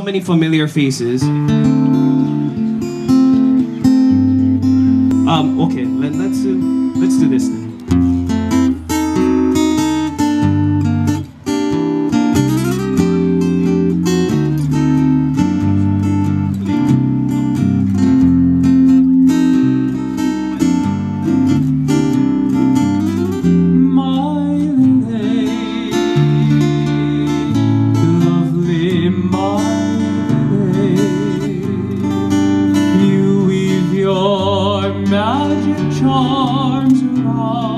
So many familiar faces. Okay, let's do this then. Magic charms around.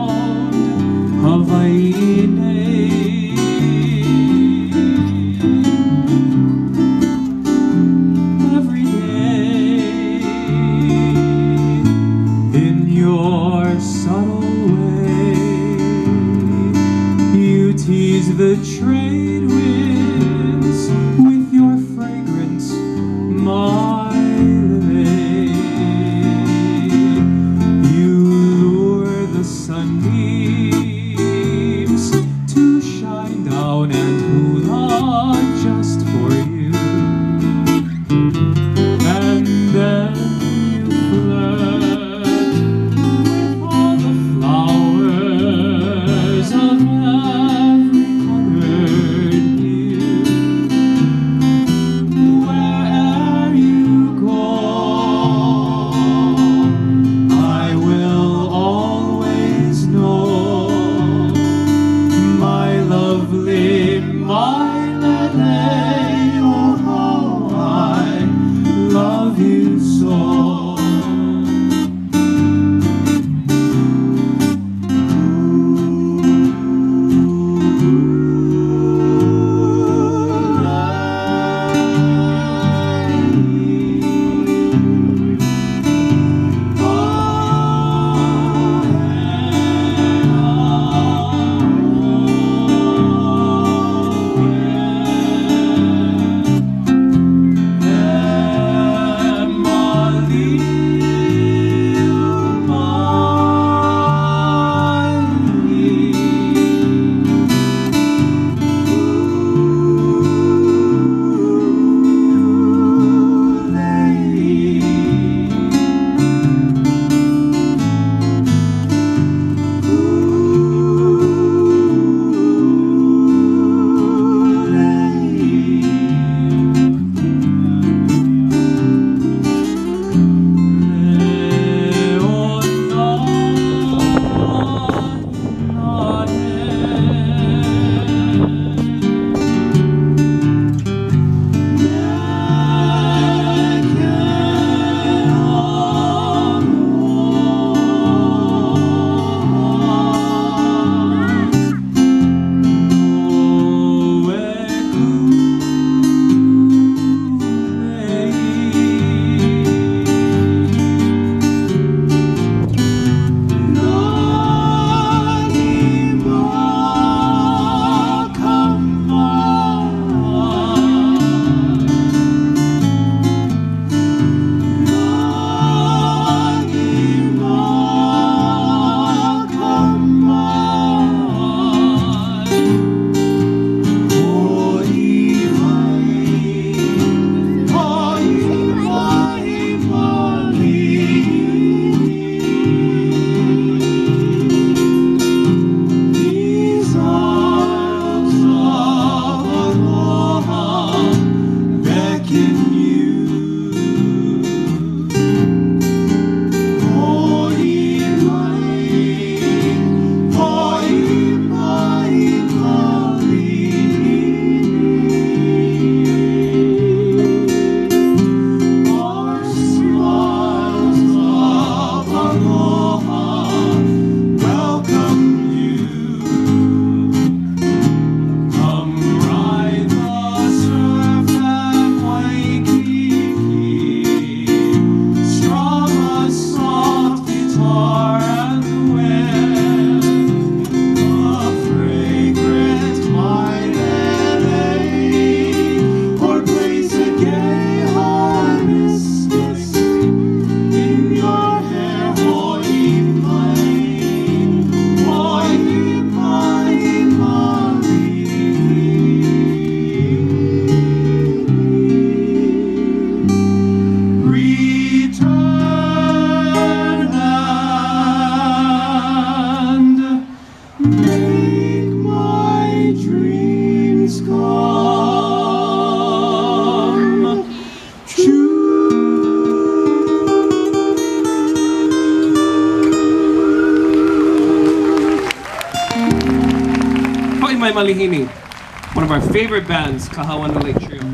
Hoʻi Mai Malihini, one of our favorite bands, Kahawa and the Lake Trio.